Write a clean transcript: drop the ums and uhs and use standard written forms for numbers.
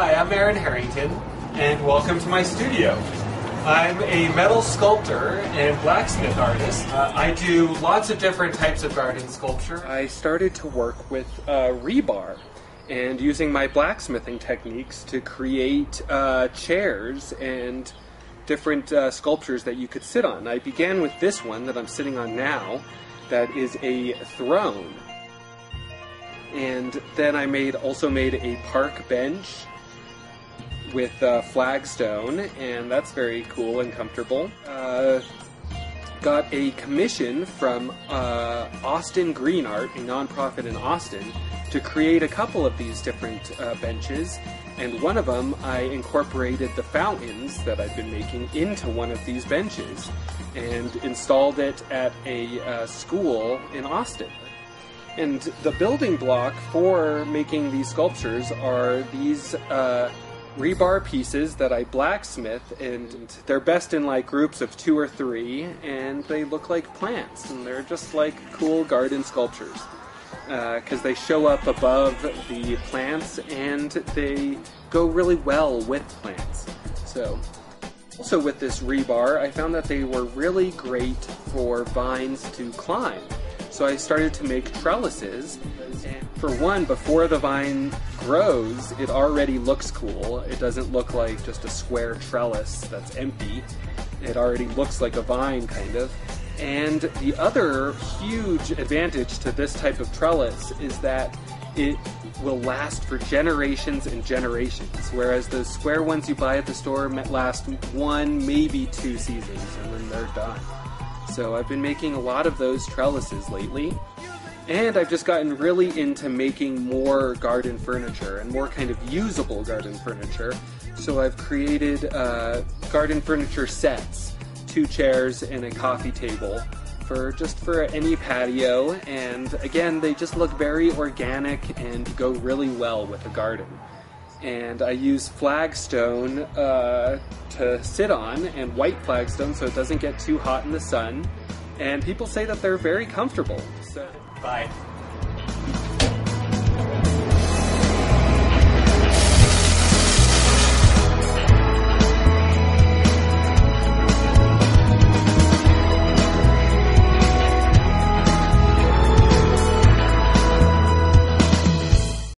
Hi, I'm Aaron Harrington, and welcome to my studio. I'm a metal sculptor and blacksmith artist. I do lots of different types of garden sculpture. I started to work with rebar and using my blacksmithing techniques to create chairs and different sculptures that you could sit on. I began with this one that I'm sitting on now that is a throne. And then I also made a park bench with flagstone, and that's very cool and comfortable. Got a commission from Austin Green Art, a nonprofit in Austin, to create a couple of these different benches, and one of them I incorporated the fountains that I've been making into one of these benches and installed it at a school in Austin. And the building block for making these sculptures are these rebar pieces that I blacksmith, and they're best in like groups of 2 or 3, and they look like plants, and they're just like cool garden sculptures because they show up above the plants and they go really well with plants. So also with this rebar, I found that they were really great for vines to climb. So I started to make trellises. For one, before the vine grows, it already looks cool. It doesn't look like just a square trellis that's empty. It already looks like a vine, kind of. And the other huge advantage to this type of trellis is that it will last for generations and generations, whereas the square ones you buy at the store last 1, maybe 2 seasons, and then they're done. So I've been making a lot of those trellises lately, and I've just gotten really into making more garden furniture and more kind of usable garden furniture. So I've created garden furniture sets, 2 chairs and a coffee table for any patio, and again they just look very organic and go really well with a garden. And I use flagstone to sit on, and white flagstone so it doesn't get too hot in the sun. And people say that they're very comfortable. So, bye.